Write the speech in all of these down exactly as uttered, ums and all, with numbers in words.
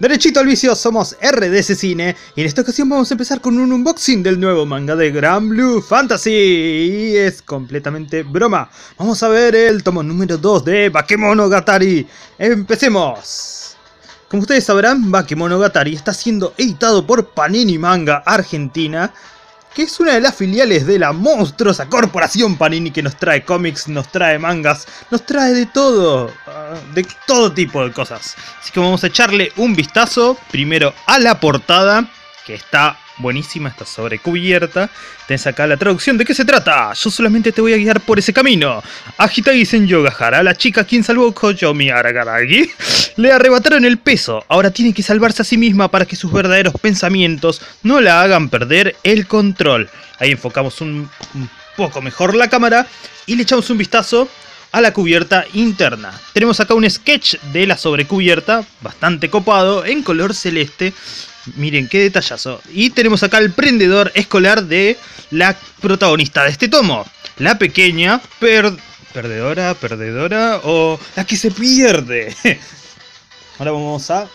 Derechito al vicio, somos R D C Cine y en esta ocasión vamos a empezar con un unboxing del nuevo manga de Grand Blue Fantasy. Y es completamente broma. Vamos a ver el tomo número dos de Bakemonogatari. ¡Empecemos! Como ustedes sabrán, Bakemonogatari está siendo editado por Panini Manga Argentina, que es una de las filiales de la monstruosa corporación Panini, que nos trae cómics, nos trae mangas, nos trae de todo, uh, de todo tipo de cosas. Así que vamos a echarle un vistazo primero a la portada, que está buenísima, está sobrecubierta. Tenés acá la traducción. ¿De qué se trata? Yo solamente te voy a guiar por ese camino. A Hitagi Senjogahara, la chica quien salvó Koyomi Araragi, le arrebataron el peso. Ahora tiene que salvarse a sí misma para que sus verdaderos pensamientos no la hagan perder el control. Ahí enfocamos un, un poco mejor la cámara y le echamos un vistazo a la cubierta interna. Tenemos acá un sketch de la sobrecubierta, bastante copado, en color celeste. Miren qué detallazo. Y tenemos acá el prendedor escolar de la protagonista de este tomo, la pequeña per... perdedora, perdedora o la que se pierde. Ahora vamos a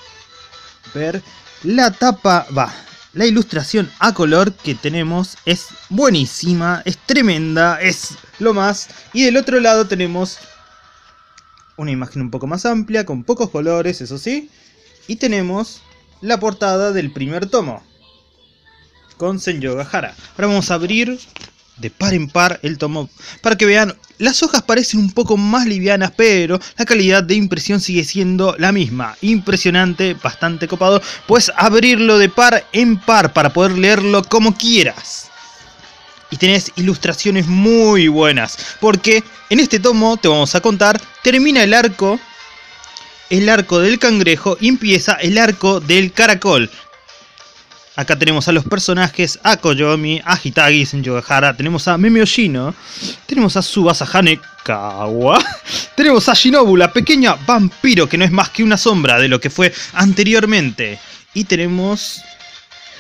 ver la tapa, va. La ilustración a color que tenemos es buenísima, es tremenda, es lo más. Y del otro lado tenemos una imagen un poco más amplia, con pocos colores, eso sí. Y tenemos la portada del primer tomo, con Senjogahara. Ahora vamos a abrir de par en par el tomo, para que vean, las hojas parecen un poco más livianas, pero la calidad de impresión sigue siendo la misma. Impresionante, bastante copado. Puedes abrirlo de par en par para poder leerlo como quieras. Y tenés ilustraciones muy buenas, porque en este tomo, te vamos a contar, termina el arco, el arco del cangrejo, y empieza el arco del caracol. Acá tenemos a los personajes, a Koyomi, a Hitagi Senjogahara, tenemos a Memeoshino, tenemos a Tsubasa Hanekawa, tenemos a Shinobu, la pequeña vampiro que no es más que una sombra de lo que fue anteriormente. Y tenemos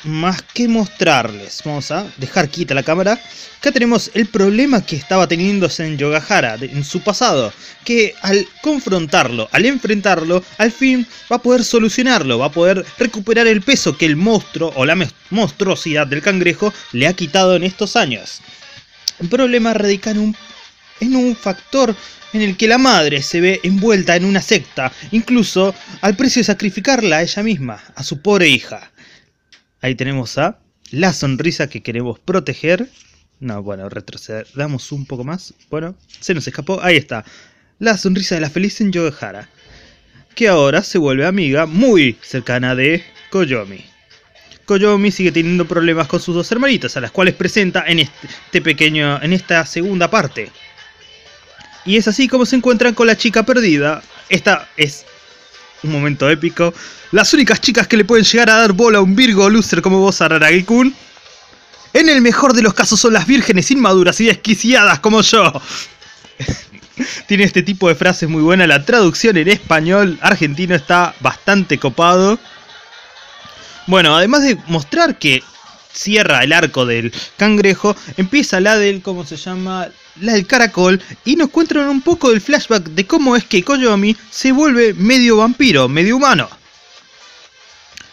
más que mostrarles. Vamos a dejar quita la cámara. Acá tenemos el problema que estaba teniendo Senjogahara en su pasado, que al confrontarlo, al enfrentarlo, al fin va a poder solucionarlo, va a poder recuperar el peso que el monstruo o la monstruosidad del cangrejo le ha quitado en estos años. El problema radica en un, en un factor en el que la madre se ve envuelta en una secta, incluso al precio de sacrificarla a ella misma, a su pobre hija. Ahí tenemos a la sonrisa que queremos proteger. No, bueno, retrocedamos un poco más. Bueno, se nos escapó. Ahí está. La sonrisa de la feliz Senjogahara, que ahora se vuelve amiga muy cercana de Koyomi. Koyomi sigue teniendo problemas con sus dos hermanitas, a las cuales presenta en este pequeño, en esta segunda parte. Y es así como se encuentran con la chica perdida. Esta es un momento épico. Las únicas chicas que le pueden llegar a dar bola a un virgo loser como vos, Araragi-kun, en el mejor de los casos son las vírgenes inmaduras y desquiciadas como yo. Tiene este tipo de frases muy buena. La traducción en español argentino está bastante copado. Bueno, además de mostrar que cierra el arco del cangrejo, empieza la del, ¿cómo se llama? La del caracol, y nos cuentan un poco del flashback de cómo es que Koyomi se vuelve medio vampiro, medio humano.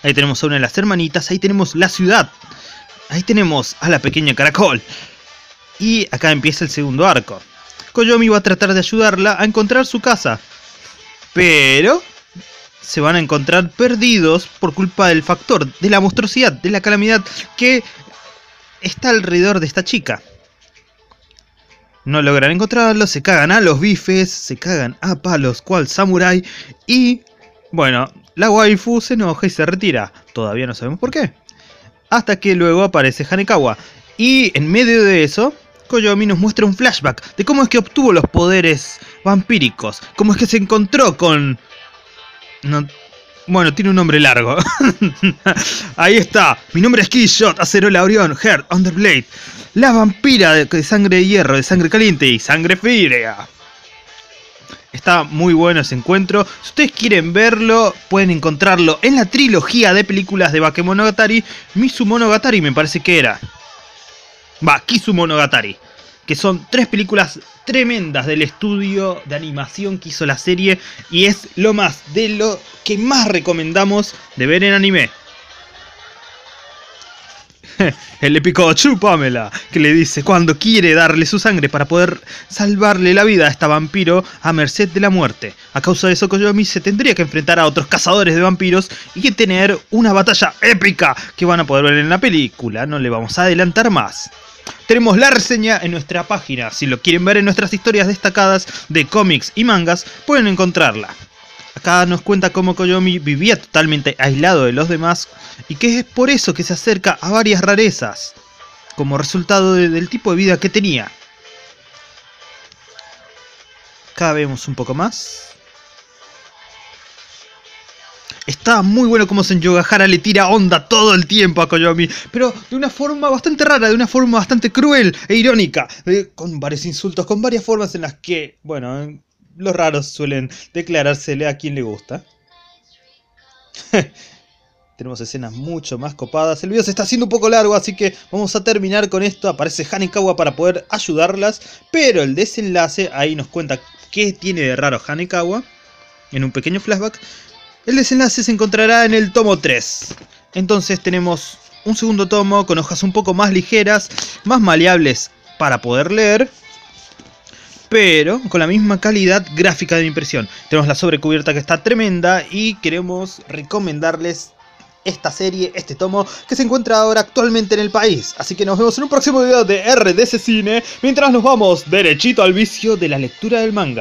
Ahí tenemos a una de las hermanitas, ahí tenemos la ciudad, ahí tenemos a la pequeña caracol. Y acá empieza el segundo arco. Koyomi va a tratar de ayudarla a encontrar su casa, pero se van a encontrar perdidos por culpa del factor, de la monstruosidad, de la calamidad que está alrededor de esta chica. No logran encontrarlo, se cagan a los bifes, se cagan a palos cual samurái. Y bueno, la waifu se enoja y se retira. Todavía no sabemos por qué. Hasta que luego aparece Hanekawa. Y en medio de eso, Koyomi nos muestra un flashback de cómo es que obtuvo los poderes vampíricos. Cómo es que se encontró con... No... Bueno, tiene un nombre largo. Ahí está. Mi nombre es Kishot Acerola Orión Heart Underblade, la vampira de sangre de hierro, de sangre caliente y sangre fría. Está muy bueno ese encuentro. Si ustedes quieren verlo, pueden encontrarlo en la trilogía de películas de Bakemonogatari. Mizumonogatari me parece que era. Va, Kizumonogatari. que son tres películas tremendas del estudio de animación que hizo la serie, y es lo más de lo que más recomendamos de ver en anime. El épico Chupámela, que le dice cuando quiere darle su sangre para poder salvarle la vida a esta vampiro a merced de la muerte. A causa de eso, Koyomi se tendría que enfrentar a otros cazadores de vampiros y que tener una batalla épica que van a poder ver en la película. No le vamos a adelantar más. Tenemos la reseña en nuestra página. Si lo quieren ver en nuestras historias destacadas de cómics y mangas, pueden encontrarla. Acá nos cuenta cómo Koyomi vivía totalmente aislado de los demás y que es por eso que se acerca a varias rarezas, como resultado de, del tipo de vida que tenía. Acá vemos un poco más. Está muy bueno como Senjogahara le tira onda todo el tiempo a Koyomi, pero de una forma bastante rara, de una forma bastante cruel e irónica, eh, con varios insultos, con varias formas en las que, bueno... Eh, los raros suelen declarársele a quien le gusta. Tenemos escenas mucho más copadas. El video se está haciendo un poco largo, así que vamos a terminar con esto. Aparece Hanekawa para poder ayudarlas, pero el desenlace, ahí nos cuenta qué tiene de raro Hanekawa en un pequeño flashback. El desenlace se encontrará en el tomo tres. Entonces tenemos un segundo tomo con hojas un poco más ligeras, más maleables para poder leer, pero con la misma calidad gráfica de impresión. Tenemos la sobrecubierta que está tremenda y queremos recomendarles esta serie, este tomo, que se encuentra ahora actualmente en el país. Así que nos vemos en un próximo video de R D C Cine, mientras nos vamos derechito al vicio de la lectura del manga.